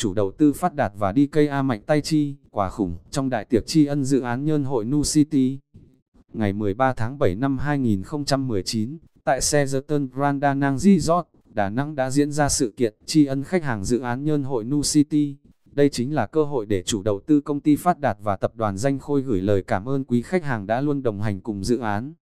chủ đầu tư Phát Đạt và DKA mạnh tay chi, quả khủng, trong đại tiệc tri ân dự án Nhơn Hội New City. Ngày 13 tháng 7 năm 2019, tại Sheraton Grand Anang Resort, Đà Nẵng đã diễn ra sự kiện tri ân khách hàng dự án Nhơn Hội New City. Đây chính là cơ hội để chủ đầu tư công ty Phát Đạt và tập đoàn Danh Khôi gửi lời cảm ơn quý khách hàng đã luôn đồng hành cùng dự án.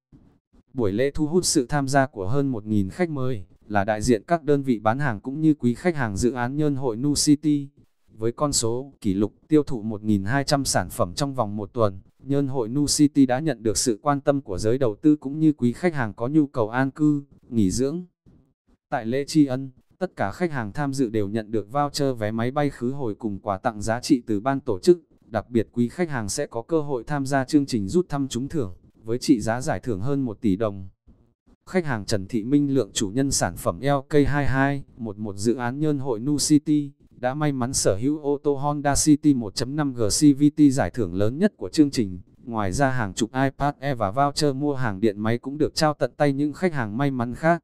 Buổi lễ thu hút sự tham gia của hơn 1.000 khách mời, là đại diện các đơn vị bán hàng cũng như quý khách hàng dự án Nhơn Hội New City. Với con số kỷ lục tiêu thụ 1.200 sản phẩm trong vòng một tuần, Nhơn Hội New City đã nhận được sự quan tâm của giới đầu tư cũng như quý khách hàng có nhu cầu an cư, nghỉ dưỡng. Tại lễ tri ân, tất cả khách hàng tham dự đều nhận được voucher vé máy bay khứ hồi cùng quà tặng giá trị từ ban tổ chức. Đặc biệt quý khách hàng sẽ có cơ hội tham gia chương trình rút thăm trúng thưởng, với trị giá giải thưởng hơn 1 tỷ đồng. Khách hàng Trần Thị Minh, lượng chủ nhân sản phẩm LK2211 dự án Nhơn Hội New City, đã may mắn sở hữu ô tô Honda City 1.5G CVT giải thưởng lớn nhất của chương trình. Ngoài ra hàng chục iPad Air và voucher mua hàng điện máy cũng được trao tận tay những khách hàng may mắn khác.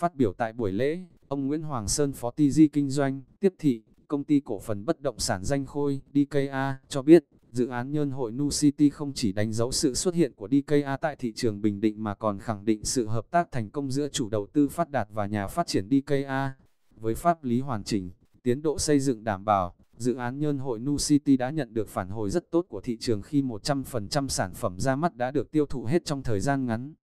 Phát biểu tại buổi lễ, ông Nguyễn Hoàng Sơn, Phó TG Kinh doanh, Tiếp thị, Công ty Cổ phần Bất động sản Danh Khôi, DKA, cho biết, dự án Nhơn Hội New City không chỉ đánh dấu sự xuất hiện của DKA tại thị trường Bình Định mà còn khẳng định sự hợp tác thành công giữa chủ đầu tư Phát Đạt và nhà phát triển DKA. Với pháp lý hoàn chỉnh, tiến độ xây dựng đảm bảo, dự án Nhơn Hội New City đã nhận được phản hồi rất tốt của thị trường khi 100% sản phẩm ra mắt đã được tiêu thụ hết trong thời gian ngắn.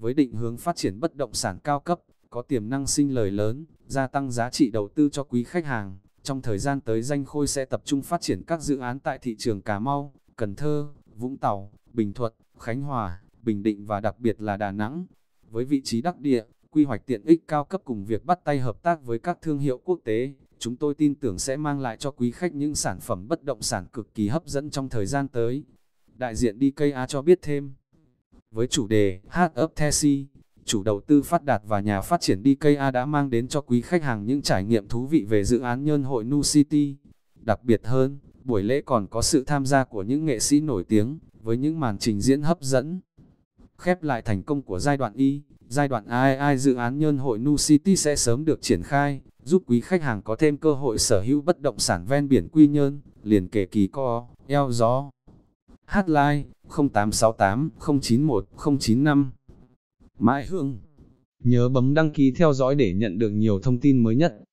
Với định hướng phát triển bất động sản cao cấp, có tiềm năng sinh lời lớn, gia tăng giá trị đầu tư cho quý khách hàng. Trong thời gian tới, Danh Khôi sẽ tập trung phát triển các dự án tại thị trường Cà Mau, Cần Thơ, Vũng Tàu, Bình Thuận, Khánh Hòa, Bình Định và đặc biệt là Đà Nẵng. Với vị trí đắc địa, quy hoạch tiện ích cao cấp cùng việc bắt tay hợp tác với các thương hiệu quốc tế, chúng tôi tin tưởng sẽ mang lại cho quý khách những sản phẩm bất động sản cực kỳ hấp dẫn trong thời gian tới. Đại diện DKA cho biết thêm, với chủ đề Heart Up Tessy, chủ đầu tư Phát Đạt và nhà phát triển DKA đã mang đến cho quý khách hàng những trải nghiệm thú vị về dự án Nhơn Hội New City. Đặc biệt hơn, buổi lễ còn có sự tham gia của những nghệ sĩ nổi tiếng, với những màn trình diễn hấp dẫn. Khép lại thành công của giai đoạn AI, dự án Nhơn Hội New City sẽ sớm được triển khai, giúp quý khách hàng có thêm cơ hội sở hữu bất động sản ven biển Quy Nhơn, liền kề Kỳ Co, Eo Gió. Hotline 0868 091 095. Mãi Hương. Nhớ bấm đăng ký theo dõi để nhận được nhiều thông tin mới nhất.